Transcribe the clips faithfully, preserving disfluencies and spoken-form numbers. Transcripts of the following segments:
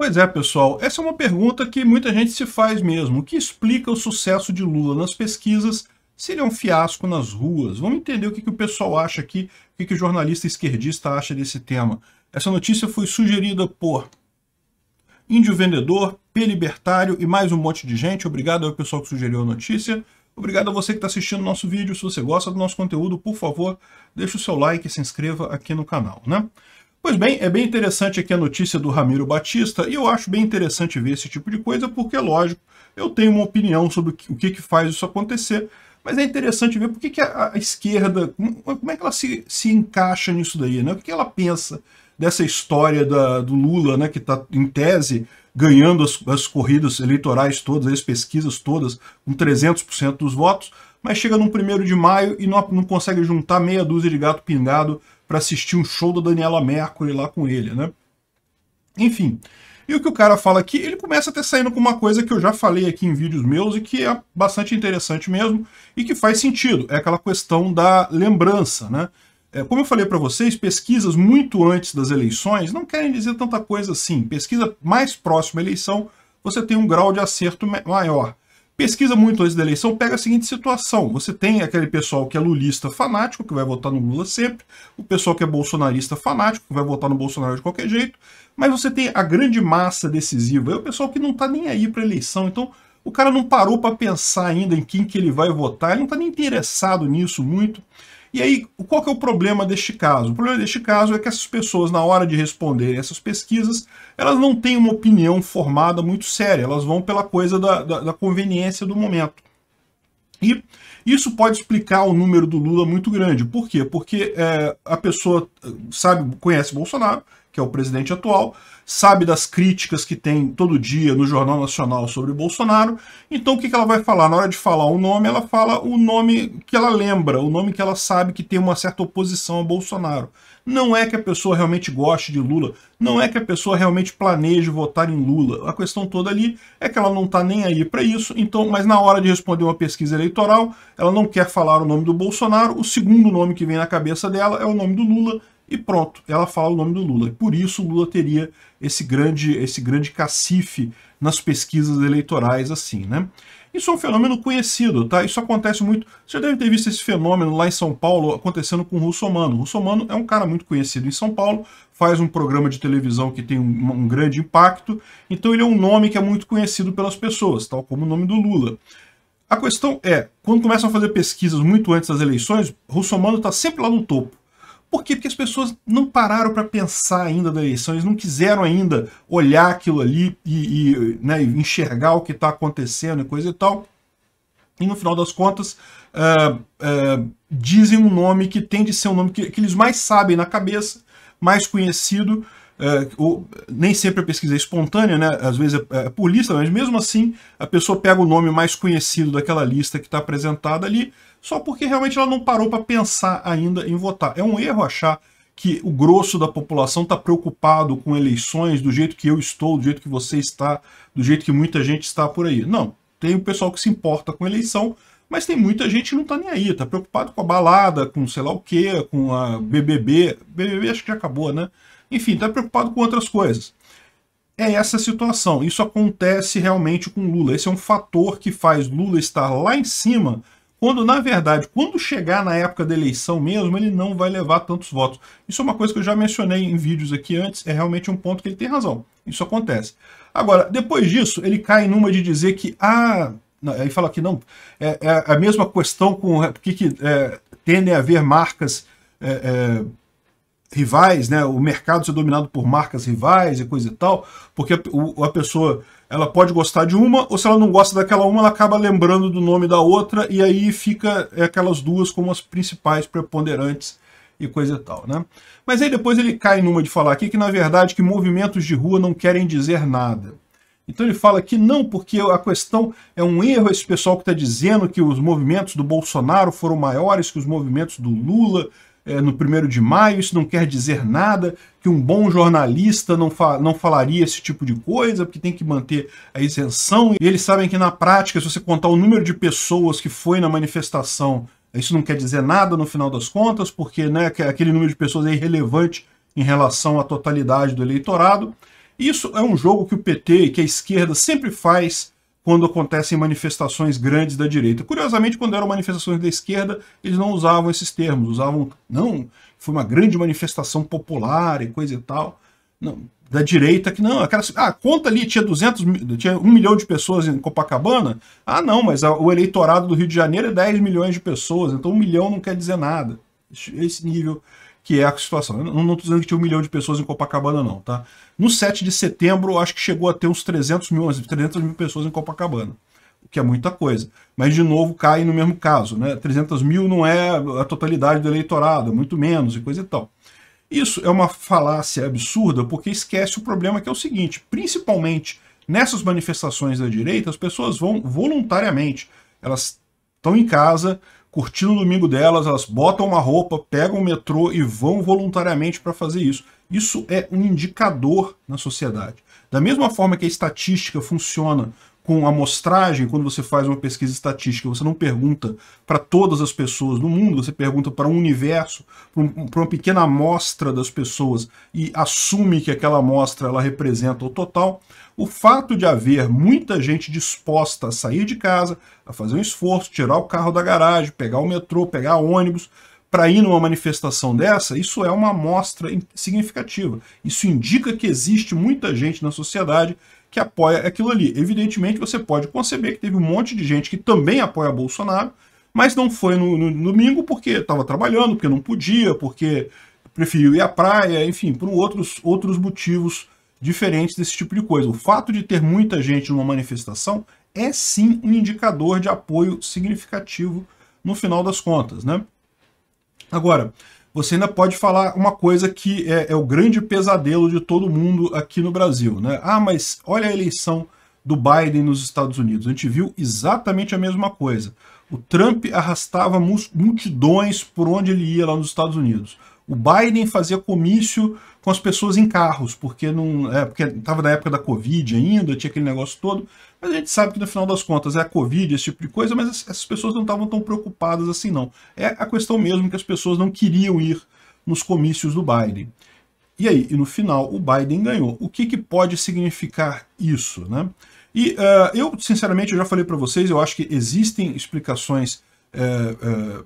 Pois é, pessoal, essa é uma pergunta que muita gente se faz mesmo. O que explica o sucesso de Lula nas pesquisas se ele é um fiasco nas ruas? Vamos entender o que, que o pessoal acha aqui, o que, que o jornalista esquerdista acha desse tema. Essa notícia foi sugerida por Índio Vendedor, P Libertário e mais um monte de gente. Obrigado ao pessoal que sugeriu a notícia. Obrigado a você que está assistindo o nosso vídeo. Se você gosta do nosso conteúdo, por favor, deixa o seu like e se inscreva aqui no canal, né? Pois bem, é bem interessante aqui a notícia do Ramiro Batista, e eu acho bem interessante ver esse tipo de coisa, porque, lógico, eu tenho uma opinião sobre o que, que faz isso acontecer, mas é interessante ver por que, que a, a esquerda, como é que ela se, se encaixa nisso daí, né? O que, que ela pensa dessa história da, do Lula, né, que está, em tese, ganhando as, as corridas eleitorais todas, as pesquisas todas, com trezentos por cento dos votos, mas chega no primeiro de maio e não, não consegue juntar meia dúzia de gato pingado para assistir um show da Daniela Mercury lá com ele, né? Enfim, e o que o cara fala aqui, ele começa até saindo com uma coisa que eu já falei aqui em vídeos meus e que é bastante interessante mesmo e que faz sentido, é aquela questão da lembrança, né? É, como eu falei para vocês, pesquisas muito antes das eleições não querem dizer tanta coisa assim. Pesquisa mais próxima à eleição, você tem um grau de acerto maior. Pesquisa muito antes da eleição, pega a seguinte situação. Você tem aquele pessoal que é lulista fanático, que vai votar no Lula sempre, o pessoal que é bolsonarista fanático, que vai votar no Bolsonaro de qualquer jeito, mas você tem a grande massa decisiva, é o pessoal que não tá nem aí pra eleição, então o cara não parou para pensar ainda em quem que ele vai votar, ele não tá nem interessado nisso muito. E aí, qual que é o problema deste caso? O problema deste caso é que essas pessoas, na hora de responderem essas pesquisas, elas não têm uma opinião formada muito séria, elas vão pela coisa da, da, da conveniência do momento. E isso pode explicar o número do Lula muito grande. Por quê? Porque é, a pessoa sabe, conhece Bolsonaro, que é o presidente atual, sabe das críticas que tem todo dia no Jornal Nacional sobre Bolsonaro, então o que ela vai falar? Na hora de falar um nome, ela fala o nome que ela lembra, o nome que ela sabe que tem uma certa oposição a Bolsonaro. Não é que a pessoa realmente goste de Lula, não é que a pessoa realmente planeje votar em Lula. A questão toda ali é que ela não está nem aí para isso, então, mas na hora de responder uma pesquisa eleitoral, ela não quer falar o nome do Bolsonaro, o segundo nome que vem na cabeça dela é o nome do Lula, e pronto, ela fala o nome do Lula. E por isso o Lula teria esse grande, esse grande cacife nas pesquisas eleitorais, assim, né? Isso é um fenômeno conhecido, tá? Isso acontece muito... Você já deve ter visto esse fenômeno lá em São Paulo acontecendo com o Russomano. O Russomano é um cara muito conhecido em São Paulo, faz um programa de televisão que tem um, um grande impacto, então ele é um nome que é muito conhecido pelas pessoas, tal como o nome do Lula. A questão é, quando começam a fazer pesquisas muito antes das eleições, Russomano está sempre lá no topo. Por quê? Porque as pessoas não pararam para pensar ainda da eleição, eles não quiseram ainda olhar aquilo ali e, e né, enxergar o que está acontecendo e coisa e tal. E no final das contas, uh, uh, dizem um nome que tende a ser um nome que, que eles mais sabem na cabeça, mais conhecido. Uh, ou, nem sempre a pesquisa é espontânea, né? Às vezes é, é por lista, mas mesmo assim a pessoa pega o nome mais conhecido daquela lista que está apresentada ali, só porque realmente ela não parou para pensar ainda em votar. É um erro achar que o grosso da população está preocupado com eleições do jeito que eu estou, do jeito que você está, do jeito que muita gente está por aí. Não, tem o pessoal que se importa com eleição, mas tem muita gente que não está nem aí, está preocupado com a balada, com sei lá o quê, com a B B B. B B B acho que já acabou, né? Enfim, está preocupado com outras coisas. É essa a situação. Isso acontece realmente com Lula. Esse é um fator que faz Lula estar lá em cima, quando, na verdade, quando chegar na época da eleição mesmo, ele não vai levar tantos votos. Isso é uma coisa que eu já mencionei em vídeos aqui antes, é realmente um ponto que ele tem razão. Isso acontece. Agora, depois disso, ele cai numa de dizer que... Ah, não, aí fala que não... É, é a mesma questão com... Porque que, é, tendem a haver marcas... É, é, rivais, né? O mercado ser dominado por marcas rivais e coisa e tal, porque a, a pessoa ela pode gostar de uma, ou se ela não gosta daquela uma, ela acaba lembrando do nome da outra, e aí fica é, aquelas duas como as principais preponderantes e coisa e tal, né? Mas aí depois ele cai numa de falar aqui que, na verdade, que movimentos de rua não querem dizer nada. Então ele fala que não, porque a questão é um erro esse pessoal que está dizendo que os movimentos do Bolsonaro foram maiores que os movimentos do Lula, É, no primeiro de maio, isso não quer dizer nada, que um bom jornalista não, fa não falaria esse tipo de coisa, porque tem que manter a isenção. E eles sabem que na prática, se você contar o número de pessoas que foi na manifestação, isso não quer dizer nada no final das contas, porque né, aquele número de pessoas é irrelevante em relação à totalidade do eleitorado. Isso é um jogo que o P T, que a esquerda sempre faz quando acontecem manifestações grandes da direita. Curiosamente, quando eram manifestações da esquerda, eles não usavam esses termos, usavam, não, foi uma grande manifestação popular e coisa e tal. Não, da direita, que não, aquela, ah, conta ali, tinha duzentos, tinha um milhão de pessoas em Copacabana? Ah, não, mas a, o eleitorado do Rio de Janeiro é dez milhões de pessoas, então um milhão não quer dizer nada. Esse nível que é a situação. Eu não estou dizendo que tinha um milhão de pessoas em Copacabana, não, tá? No sete de setembro, acho que chegou a ter uns trezentos mil, trezentos mil pessoas em Copacabana, o que é muita coisa. Mas, de novo, cai no mesmo caso, né? trezentos mil não é a totalidade do eleitorado, é muito menos e coisa e tal. Isso é uma falácia absurda, porque esquece o problema que é o seguinte, principalmente nessas manifestações da direita, as pessoas vão voluntariamente, elas estão em casa, curtindo o domingo delas, elas botam uma roupa, pegam o metrô e vão voluntariamente para fazer isso. Isso é um indicador na sociedade. Da mesma forma que a estatística funciona com amostragem, quando você faz uma pesquisa estatística, você não pergunta para todas as pessoas do mundo, você pergunta para um universo, para um, uma pequena amostra das pessoas e assume que aquela amostra ela representa o total. O fato de haver muita gente disposta a sair de casa, a fazer um esforço, tirar o carro da garagem, pegar o metrô, pegar ônibus, para ir numa manifestação dessa, isso é uma amostra significativa. Isso indica que existe muita gente na sociedade que apoia aquilo ali. Evidentemente, você pode conceber que teve um monte de gente que também apoia Bolsonaro, mas não foi no, no, no domingo porque estava trabalhando, porque não podia, porque preferiu ir à praia, enfim, por outros, outros motivos diferentes desse tipo de coisa. O fato de ter muita gente numa manifestação é sim um indicador de apoio significativo no final das contas, né? Agora, você ainda pode falar uma coisa que é, é o grande pesadelo de todo mundo aqui no Brasil, né? Ah, mas olha a eleição do Biden nos Estados Unidos. A gente viu exatamente a mesma coisa. O Trump arrastava multidões por onde ele ia lá nos Estados Unidos. O Biden fazia comício com as pessoas em carros, porque não, é, porque estava na época da Covid ainda, tinha aquele negócio todo. Mas a gente sabe que no final das contas é a Covid, esse tipo de coisa, mas essas pessoas não estavam tão preocupadas assim não. É a questão mesmo que as pessoas não queriam ir nos comícios do Biden. E aí, e no final, o Biden ganhou. O que, que pode significar isso, né? E uh, eu, sinceramente, eu já falei para vocês, eu acho que existem explicações Uh, uh,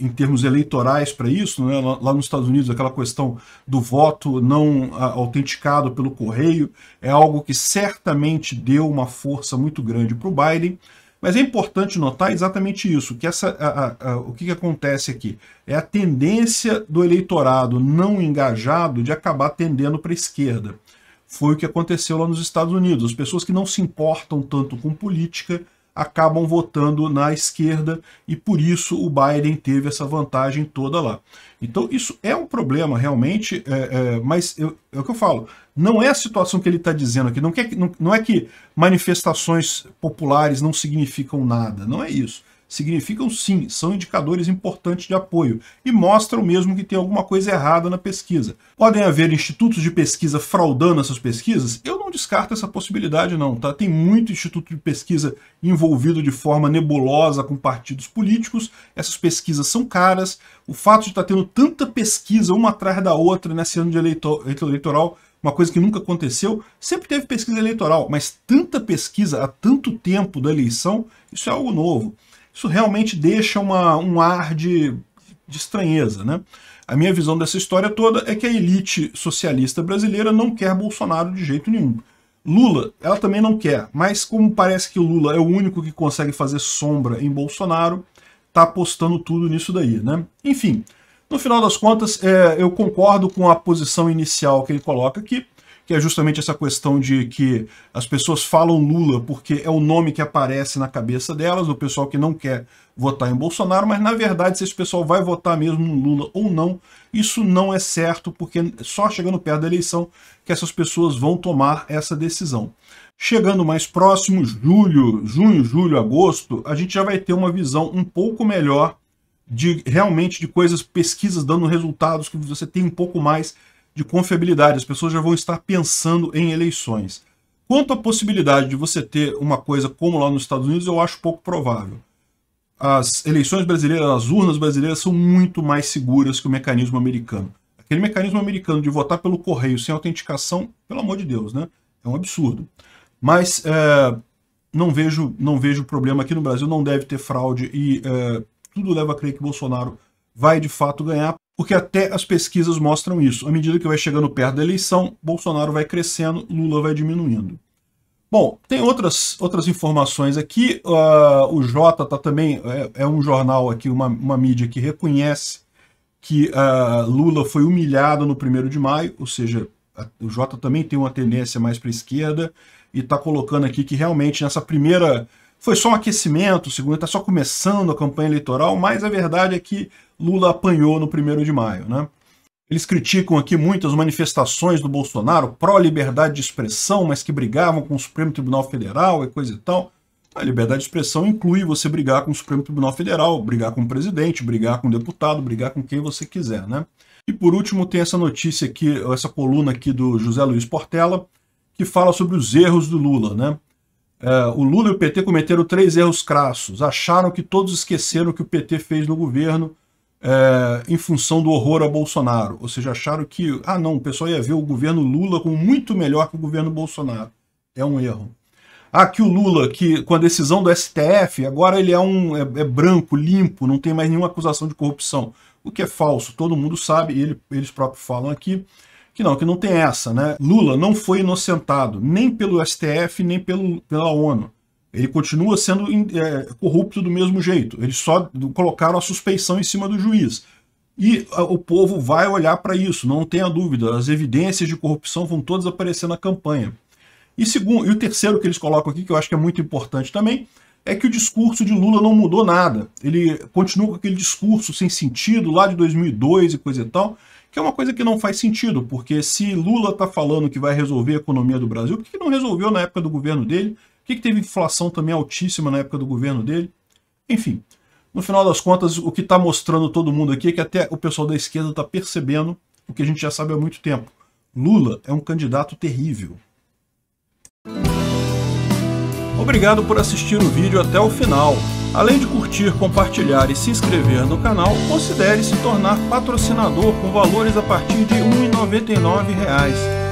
em termos eleitorais para isso, né? Lá nos Estados Unidos, aquela questão do voto não autenticado pelo correio é algo que certamente deu uma força muito grande para o Biden, mas é importante notar exatamente isso, que essa, a, a, a, o que, que acontece aqui é a tendência do eleitorado não engajado de acabar tendendo para a esquerda. Foi o que aconteceu lá nos Estados Unidos, as pessoas que não se importam tanto com política acabam votando na esquerda e por isso o Biden teve essa vantagem toda lá. Então isso é um problema realmente, é, é, mas eu, é o que eu falo, não é a situação que ele está dizendo aqui, não, quer, não, não é que manifestações populares não significam nada, não é isso. Significam sim, são indicadores importantes de apoio e mostram mesmo que tem alguma coisa errada na pesquisa. Podem haver institutos de pesquisa fraudando essas pesquisas? Eu não descarto essa possibilidade não, tá? Tem muito instituto de pesquisa envolvido de forma nebulosa com partidos políticos, essas pesquisas são caras, o fato de estar tendo tanta pesquisa uma atrás da outra nesse ano de eleitoral, uma coisa que nunca aconteceu, sempre teve pesquisa eleitoral, mas tanta pesquisa há tanto tempo da eleição, isso é algo novo. Isso realmente deixa uma, um ar de, de estranheza, né? A minha visão dessa história toda é que a elite socialista brasileira não quer Bolsonaro de jeito nenhum. Lula, ela também não quer, mas como parece que o Lula é o único que consegue fazer sombra em Bolsonaro, tá apostando tudo nisso daí, né? Enfim, no final das contas, é, eu concordo com a posição inicial que ele coloca aqui, que é justamente essa questão de que as pessoas falam Lula porque é o nome que aparece na cabeça delas, do pessoal que não quer votar em Bolsonaro, mas na verdade se esse pessoal vai votar mesmo no Lula ou não, isso não é certo, porque só chegando perto da eleição que essas pessoas vão tomar essa decisão. Chegando mais próximo, julho, junho, julho, agosto, a gente já vai ter uma visão um pouco melhor de realmente de coisas, pesquisas dando resultados que você tem um pouco mais de confiabilidade, as pessoas já vão estar pensando em eleições. Quanto à possibilidade de você ter uma coisa como lá nos Estados Unidos, eu acho pouco provável. As eleições brasileiras, as urnas brasileiras são muito mais seguras que o mecanismo americano. Aquele mecanismo americano de votar pelo correio sem autenticação, pelo amor de Deus, né? É um absurdo. Mas é, não vejo, não vejo problema aqui no Brasil, não deve ter fraude e é, tudo leva a crer que Bolsonaro vai de fato ganhar, porque até as pesquisas mostram isso. À medida que vai chegando perto da eleição, Bolsonaro vai crescendo, Lula vai diminuindo. Bom, tem outras, outras informações aqui. Uh, o Jota tá também, é, é um jornal aqui, uma, uma mídia que reconhece que uh, Lula foi humilhado no primeiro de maio, ou seja, a, o Jota também tem uma tendência mais para a esquerda, e tá colocando aqui que realmente nessa primeira... Foi só um aquecimento, segundo está só começando a campanha eleitoral, mas a verdade é que Lula apanhou no primeiro de maio, né? Eles criticam aqui muitas manifestações do Bolsonaro pró-liberdade de expressão, mas que brigavam com o Supremo Tribunal Federal e coisa e tal. A liberdade de expressão inclui você brigar com o Supremo Tribunal Federal, brigar com o presidente, brigar com o deputado, brigar com quem você quiser, né? E por último tem essa notícia aqui, essa coluna aqui do José Luiz Portela, que fala sobre os erros do Lula, né? Uh, o Lula e o P T cometeram três erros crassos. Acharam que todos esqueceram o que o P T fez no governo uh, em função do horror a Bolsonaro. Ou seja, acharam que, ah não, o pessoal ia ver o governo Lula como muito melhor que o governo Bolsonaro. É um erro. Ah, que o Lula, que com a decisão do S T F, agora ele é, um, é, é branco, limpo, não tem mais nenhuma acusação de corrupção. O que é falso, todo mundo sabe, e ele, eles próprios falam aqui. Que não, que não tem essa, né? Lula não foi inocentado, nem pelo S T F, nem pelo, pela ONU. Ele continua sendo é, corrupto do mesmo jeito. Eles só colocaram a suspeição em cima do juiz. E a, o povo vai olhar para isso, não tenha dúvida. As evidências de corrupção vão todas aparecer na campanha. E, segundo, e o terceiro que eles colocam aqui, que eu acho que é muito importante também, é que o discurso de Lula não mudou nada. Ele continua com aquele discurso sem sentido lá de dois mil e dois e coisa e tal, que é uma coisa que não faz sentido, porque se Lula está falando que vai resolver a economia do Brasil, por que não resolveu na época do governo dele? Por que, que teve inflação também altíssima na época do governo dele? Enfim, no final das contas, o que está mostrando todo mundo aqui é que até o pessoal da esquerda está percebendo o que a gente já sabe há muito tempo. Lula é um candidato terrível. Obrigado por assistir o vídeo até o final. Além de curtir, compartilhar e se inscrever no canal, considere se tornar patrocinador com valores a partir de um real e noventa e nove centavos.